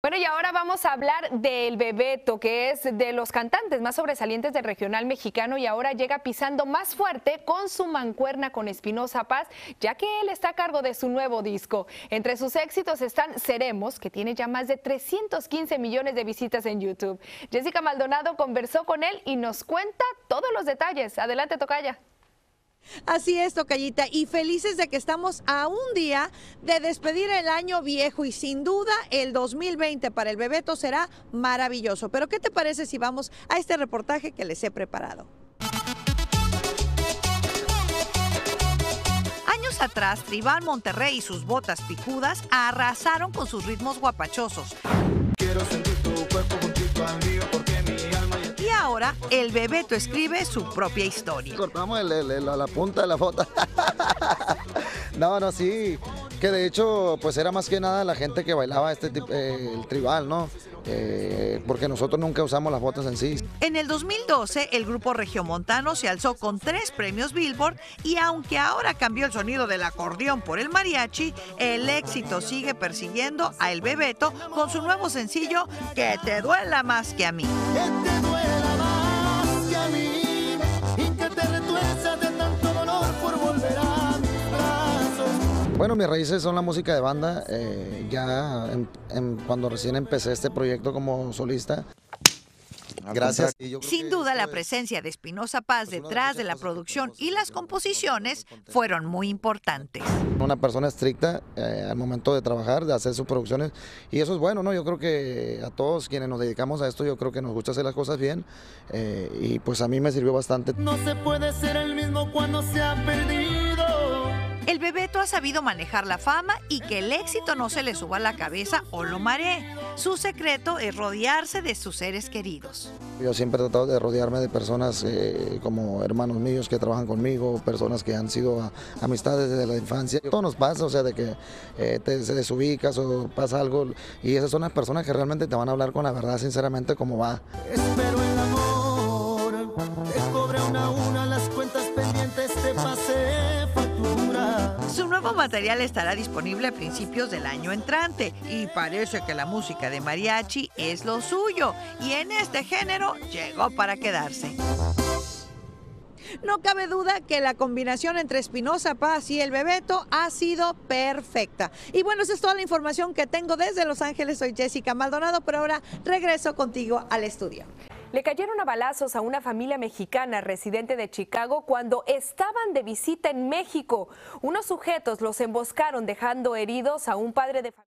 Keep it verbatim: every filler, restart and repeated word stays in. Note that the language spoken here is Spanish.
Bueno, y ahora vamos a hablar del Bebeto, que es de los cantantes más sobresalientes del regional mexicano, y ahora llega pisando más fuerte con su mancuerna con Espinoza Paz, ya que él está a cargo de su nuevo disco. Entre sus éxitos están Seremos, que tiene ya más de trescientos quince millones de visitas en YouTube. Jessica Maldonado conversó con él y nos cuenta todos los detalles. Adelante, tocaya. Así es, tocayita, y felices de que estamos a un día de despedir el año viejo, y sin duda el dos mil veinte para el Bebeto será maravilloso. Pero ¿qué te parece si vamos a este reportaje que les he preparado? Años atrás, Tribal Monterrey y sus botas picudas arrasaron con sus ritmos guapachosos. Quiero sentir tu cuerpo juntito a mí porque mi alma... Ahora, el Bebeto escribe su propia historia. Cortamos el, el, el, la punta de la foto. No, no, sí. Que de hecho, pues era más que nada la gente que bailaba este tipo, eh, el tribal, ¿no? Eh, porque nosotros nunca usamos las botas en sí. En el dos mil doce, el grupo regiomontano se alzó con tres premios Billboard, y aunque ahora cambió el sonido del acordeón por el mariachi, el éxito sigue persiguiendo a el Bebeto con su nuevo sencillo, Que te duela más que a mí. Que te duela. Bueno, mis raíces son la música de banda, eh, ya en, en, cuando recién empecé este proyecto como solista. Gracias. Sin duda, la presencia de Espinoza Paz detrás de la producción y las composiciones fueron muy importantes. Una persona estricta eh, al momento de trabajar, de hacer sus producciones, y eso es bueno, ¿no? Yo creo que a todos quienes nos dedicamos a esto, yo creo que nos gusta hacer las cosas bien, eh, y pues a mí me sirvió bastante. No se puede ser el mismo cuando se ha perdido. El Bebeto ha sabido manejar la fama y que el éxito no se le suba a la cabeza o lo maree. Su secreto es rodearse de sus seres queridos. Yo siempre he tratado de rodearme de personas eh, como hermanos míos que trabajan conmigo, personas que han sido a, amistades desde la infancia. Todo nos pasa, o sea, de que eh, te desubicas o pasa algo, y esas son las personas que realmente te van a hablar con la verdad, sinceramente, cómo va. Espero el amor, les cobré una a una las cuentas pendientes de paseo. Su nuevo material estará disponible a principios del año entrante, y parece que la música de mariachi es lo suyo, y en este género llegó para quedarse. No cabe duda que la combinación entre Espinoza Paz y el Bebeto ha sido perfecta. Y bueno, esa es toda la información que tengo desde Los Ángeles. Soy Jessica Maldonado, pero ahora regreso contigo al estudio. Le cayeron a balazos a una familia mexicana residente de Chicago cuando estaban de visita en México. Unos sujetos los emboscaron, dejando heridos a un padre de familia.